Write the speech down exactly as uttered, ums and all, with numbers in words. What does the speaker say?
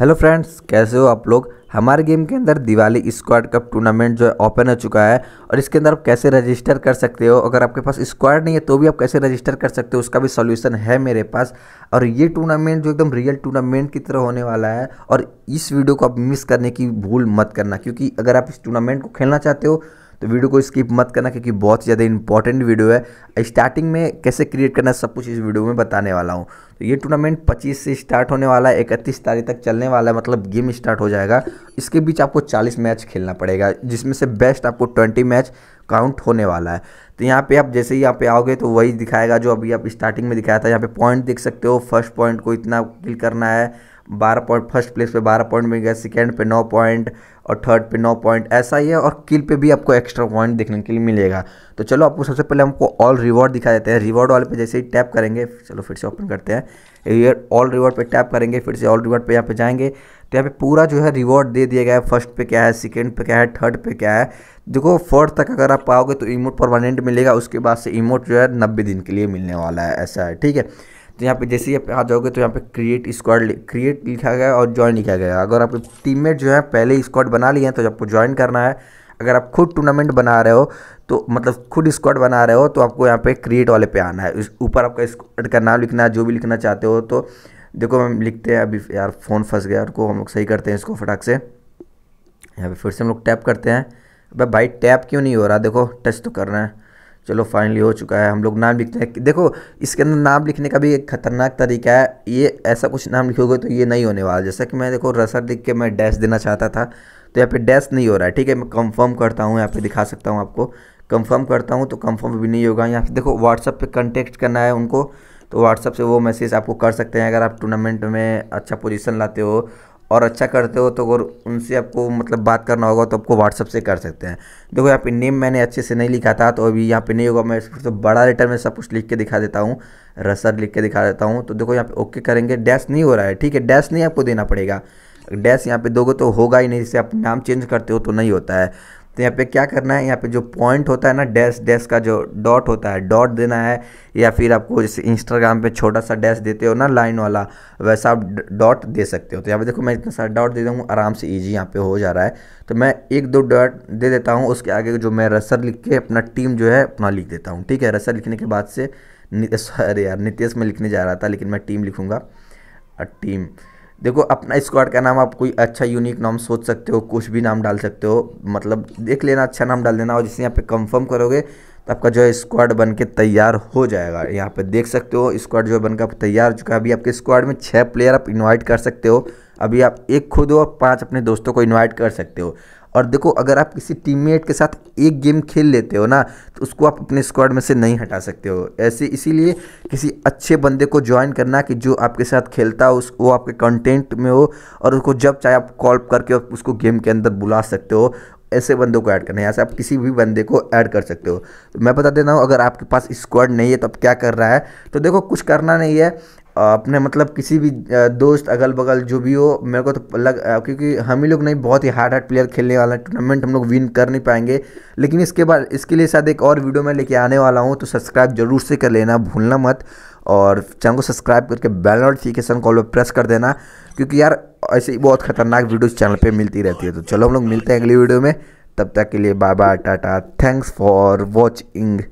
Hello friends, कैसे हो आप लोग। हमारे गेम के अंदर दिवाली स्क्वाड कप टूर्नामेंट जो है ओपन हो चुका है और इसके अंदर आप कैसे रजिस्टर कर सकते हो, अगर आपके पास स्क्वाड नहीं है तो भी आप कैसे रजिस्टर कर सकते हो उसका भी सॉल्यूशन है मेरे पास। और ये टूर्नामेंट जो एकदम रियल टूर्नामेंट की तरह होने वाला है और इस वीडियो को आप मिस करने की भूल मत करना, क्योंकि अगर आप इस टूर्नामेंट को खेलना चाहते हो तो वीडियो को स्किप मत करना, क्योंकि बहुत ज़्यादा इंपॉर्टेंट वीडियो है। स्टार्टिंग में कैसे क्रिएट करना सब कुछ इस वीडियो में बताने वाला हूँ। तो ये टूर्नामेंट पच्चीस से स्टार्ट होने वाला है, इकतीस तारीख तक चलने वाला है, मतलब गेम स्टार्ट हो जाएगा। इसके बीच आपको चालीस मैच खेलना पड़ेगा, जिसमें से बेस्ट आपको बीस मैच काउंट होने वाला है। तो यहाँ पे आप जैसे ही यहाँ पे आओगे तो वही दिखाएगा जो अभी आप स्टार्टिंग में दिखाया था। यहाँ पे पॉइंट देख सकते हो, फर्स्ट पॉइंट को इतना किल करना है, बारह पॉइंट फर्स्ट प्लेस पे बारह पॉइंट मिल गया, सेकेंड पे नौ पॉइंट और थर्ड पे नौ पॉइंट, ऐसा ही है। और किल पे भी आपको एक्स्ट्रा पॉइंट देखने के लिए मिलेगा। तो चलो आपको सबसे पहले हमको ऑल रिवॉर्ड दिखा देते हैं। रिवॉर्ड वाले पे जैसे ही टैप करेंगे, चलो फिर से ओपन करते हैं, ये ऑल रिवॉर्ड पे टैप करेंगे, फिर से ऑल रिवॉर्ड पे यहाँ पे जाएंगे तो यहाँ पे पूरा जो है रिवॉर्ड दे दिया गया है। फर्स्ट पे क्या है, सेकेंड पे क्या है, थर्ड पे क्या है। देखो फोर्थ तक अगर आप पाओगे तो इमोट परमानेंट मिलेगा, उसके बाद से इमोट जो है नब्बे दिन के लिए मिलने वाला है, ऐसा है, ठीक है। तो यहाँ पे जैसे ही आप आ जाओगे तो यहाँ पे क्रिएट स्क्वाड क्रिएट लिखा गया और ज्वाइन लिखा गया। अगर आपके टीममेट जो है पहले स्क्वाड बना लिए हैं तो आपको ज्वाइन करना है। अगर आप खुद टूर्नामेंट बना रहे हो तो मतलब खुद स्क्वाड बना रहे हो तो आपको यहाँ पे क्रिएट वाले पे आना है। ऊपर आपका स्क्वाड का नाम लिखना है, जो भी लिखना चाहते हो। तो देखो हम लिखते हैं, अभी यार फ़ोन फंस गया, उनको हम लोग सही करते हैं इसको फटाक से। यहाँ पर फिर से हम लोग टैप करते हैं, भाई टैप क्यों नहीं हो रहा, देखो टच तो करना है। चलो फाइनली हो चुका है, हम लोग नाम लिखते हैं। देखो इसके अंदर नाम लिखने का भी एक खतरनाक तरीका है, ये ऐसा कुछ नाम लिखोगे तो ये नहीं होने वाला। जैसा कि मैं देखो रसर लिख के मैं डैश देना चाहता था तो यहाँ पे डैश नहीं हो रहा है, ठीक है। मैं कंफर्म करता हूँ, यहाँ पे दिखा सकता हूँ आपको, कंफर्म करता हूँ तो कंफर्म भी नहीं होगा। यहाँ पे देखो व्हाट्सअप पे कंटेक्ट करना है उनको, तो व्हाट्सअप से वो मैसेज आपको कर सकते हैं। अगर आप टूर्नामेंट में अच्छा पोजीशन लाते हो और अच्छा करते हो तो अगर उनसे आपको मतलब बात करना होगा तो आपको व्हाट्सअप से कर सकते हैं। देखो यहाँ पे नेम मैंने अच्छे से नहीं लिखा था तो अभी यहाँ पे नहीं होगा, मैं फिर तो बड़ा लेटर में सब कुछ लिख के दिखा देता हूँ, रसर लिख के दिखा देता हूँ। तो देखो यहाँ पे ओके करेंगे, डैश नहीं हो रहा है, ठीक है। डैश नहीं आपको देना पड़ेगा, डैश यहाँ पर दोगे तो होगा ही नहीं, जैसे आप नाम चेंज करते हो तो नहीं होता है। तो यहाँ पे क्या करना है, यहाँ पे जो पॉइंट होता है ना, डैश डैश का जो डॉट होता है डॉट देना है, या फिर आपको जैसे इंस्टाग्राम पे छोटा सा डैश देते हो ना लाइन वाला, वैसा आप डॉट दे सकते हो। तो यहाँ पे देखो मैं इतना सारा डॉट दे दूँ, आराम से इजी यहाँ पे हो जा रहा है। तो मैं एक दो डॉट दे देता हूँ, उसके आगे जो मैं रसर लिख के अपना टीम जो है अपना लिख देता हूँ, ठीक है। रसर लिखने के बाद से सॉरी यार नितेश में लिखने जा रहा था, लेकिन मैं टीम लिखूँगा। टीम देखो अपना स्क्वाड का नाम, आप कोई अच्छा यूनिक नाम सोच सकते हो, कुछ भी नाम डाल सकते हो, मतलब देख लेना, अच्छा नाम डाल देना। और जिससे यहाँ पे कंफर्म करोगे तो आपका जो है स्क्वाड बन के तैयार हो जाएगा। यहाँ पे देख सकते हो स्क्वाड जो है बनकर तैयार हो चुका है। अभी आपके स्क्वाड में छः प्लेयर आप इन्वाइट कर सकते हो, अभी आप एक खुद हो और पाँच अपने दोस्तों को इन्वाइट कर सकते हो। और देखो अगर आप किसी टीममेट के साथ एक गेम खेल लेते हो ना तो उसको आप अपने स्क्वाड में से नहीं हटा सकते हो ऐसे, इसीलिए किसी अच्छे बंदे को ज्वाइन करना कि जो आपके साथ खेलता हो, उस वो आपके कंटेंट में हो और उसको जब चाहे आप कॉल करके उसको गेम के अंदर बुला सकते हो, ऐसे बंदों को ऐड करना है। यहाँ से आप किसी भी बंदे को ऐड कर सकते हो। तो मैं बता देता हूँ, अगर आपके पास स्क्वाड नहीं है तो आप क्या कर रहा है, तो देखो कुछ करना नहीं है अपने, मतलब किसी भी दोस्त अगल बगल जो भी हो, मेरे को तो लग क्योंकि हम ही लोग नहीं, बहुत ही हार्ड हार्ड प्लेयर खेलने वाला है, टूर्नामेंट हम लोग विन कर नहीं पाएंगे। लेकिन इसके बाद इसके लिए शायद एक और वीडियो मैं लेके आने वाला हूँ, तो सब्सक्राइब जरूर से कर लेना, भूलना मत। और चैनल को सब्सक्राइब करके बेल नोटिफिकेशन कॉल पर प्रेस कर देना, क्योंकि यार ऐसे ही बहुत खतरनाक वीडियोज़ चैनल पर मिलती रहती है। तो चलो हम लोग मिलते हैं अगली वीडियो में, तब तक के लिए bye bye, Tata, thanks for watching.